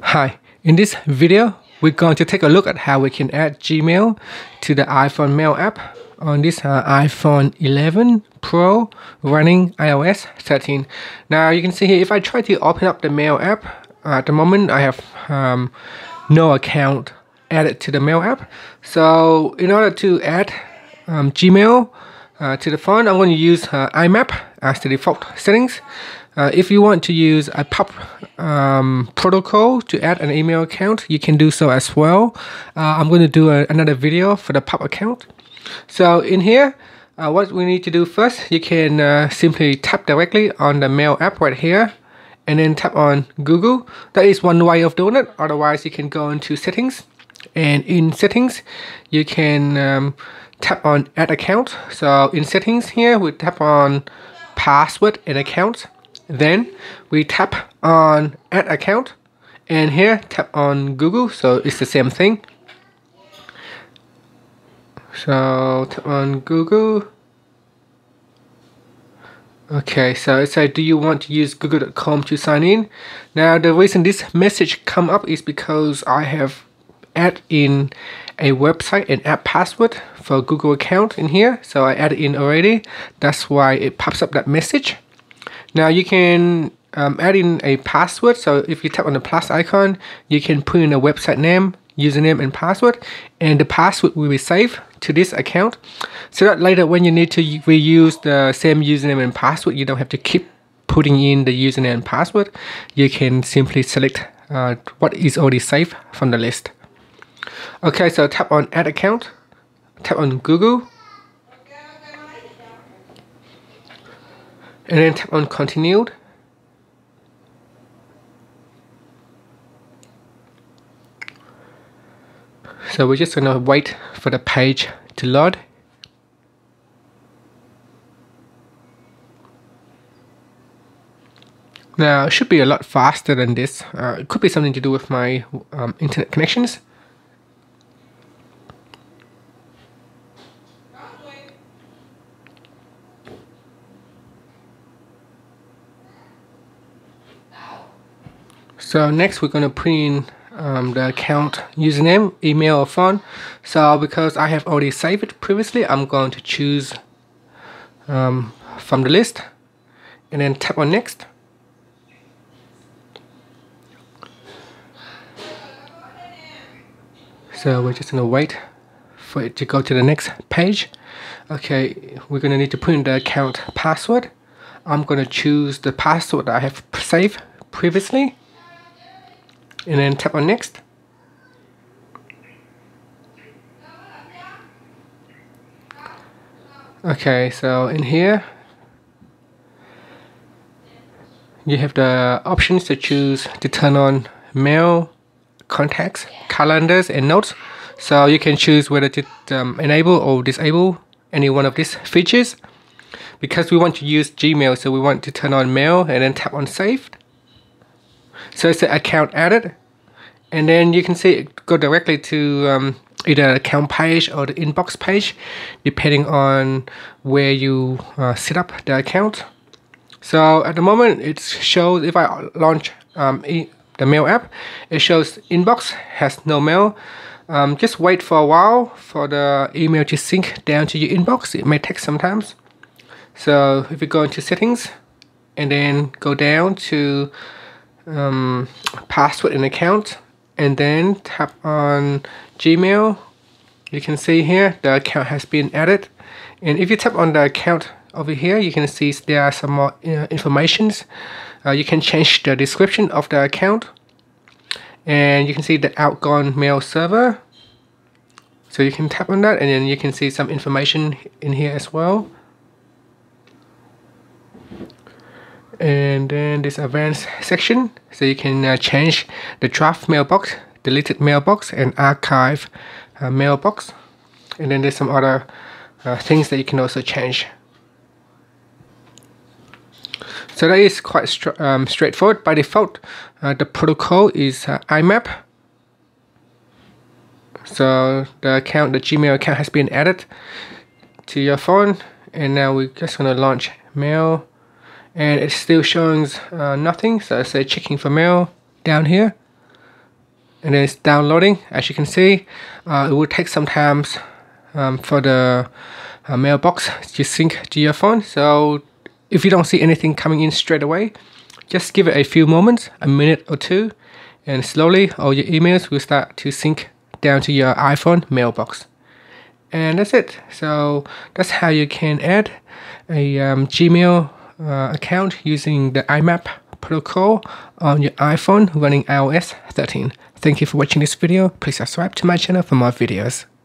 Hi, in this video, we're going to take a look at how we can add Gmail to the iPhone Mail app on this iPhone 11 Pro running iOS 13. Now you can see here, if I try to open up the Mail app, at the moment I have no account added to the Mail app. So in order to add Gmail to the phone, I'm going to use IMAP as the default settings. If you want to use a POP protocol to add an email account, you can do so as well. I'm going to do another video for the POP account. So in here, what we need to do first, you can simply tap directly on the Mail app right here, and then tap on Google. That is one way of doing it. Otherwise, you can go into Settings, and in Settings, you can tap on Add Account. So in Settings here, we tap on Password and Account. Then we tap on Add Account, and here tap on Google, so it's the same thing. So tap on Google. Okay, so it says, do you want to use google.com to sign in? Now the reason this message come up is because I have add in a website and app password for Google account in here, so I add in already. That's why it pops up that message. Now you can add in a password, so if you tap on the plus icon, you can put in a website name, username and password, and the password will be saved to this account, so that later when you need to reuse the same username and password, you don't have to keep putting in the username and password. You can simply select what is already saved from the list. Okay, so tap on Add Account, tap on Google, and then tap on Continued. So we're just going to wait for the page to load. Now it should be a lot faster than this. It could be something to do with my internet connections. So next we're going to put in the account username, email or phone. So because I have already saved it previously, I'm going to choose from the list and then tap on next. So we're just going to wait for it to go to the next page. Okay, we're going to need to put in the account password. I'm going to choose the password that I have saved previously, and then tap on next. Okay, so in here you have the options to choose to turn on mail, contacts, calendars and notes. So you can choose whether to enable or disable any one of these features. Because we want to use Gmail, so we want to turn on mail and then tap on save. So it's the account added, and then you can see it go directly to either account page or the inbox page, depending on where you set up the account. So at the moment it shows, if I launch the mail app, it shows inbox has no mail. Just wait for a while for the email to sync down to your inbox. It may take some time. So if you go into settings and then go down to password and account, and then tap on Gmail, you can see here the account has been added. And if you tap on the account over here, you can see there are some more informations. You can change the description of the account, and you can see the outgoing mail server, so you can tap on that, and then you can see some information in here as well. And then this advanced section, so you can change the draft mailbox, deleted mailbox and archive mailbox. And then there's some other things that you can also change. So that is quite straightforward. By default, the protocol is IMAP. So the account, the Gmail account has been added to your phone, and now we're just going to launch mail. And it still shows nothing, so I say checking for mail down here. and it's downloading. As you can see, it will take some time for the mailbox to sync to your phone. So if you don't see anything coming in straight away, just give it a few moments, a minute or two, and slowly all your emails will start to sync down to your iPhone mailbox. And that's it. So that's how you can add a Gmail account using the IMAP protocol on your iPhone running iOS 13. Thank you for watching this video. Please subscribe to my channel for more videos.